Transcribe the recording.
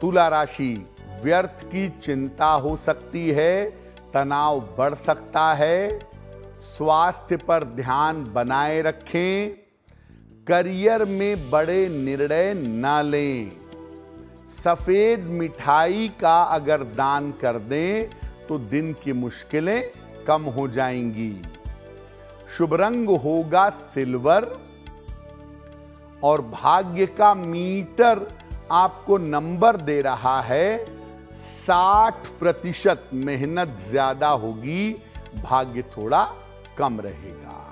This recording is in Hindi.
तुला राशि, व्यर्थ की चिंता हो सकती है, तनाव बढ़ सकता है। स्वास्थ्य पर ध्यान बनाए रखें। करियर में बड़े निर्णय ना लें। सफेद मिठाई का अगर दान कर दें तो दिन की मुश्किलें कम हो जाएंगी। शुभ रंग होगा सिल्वर और भाग्य का मीटर आपको नंबर दे रहा है 60%। मेहनत ज्यादा होगी, भाग्य थोड़ा कम रहेगा।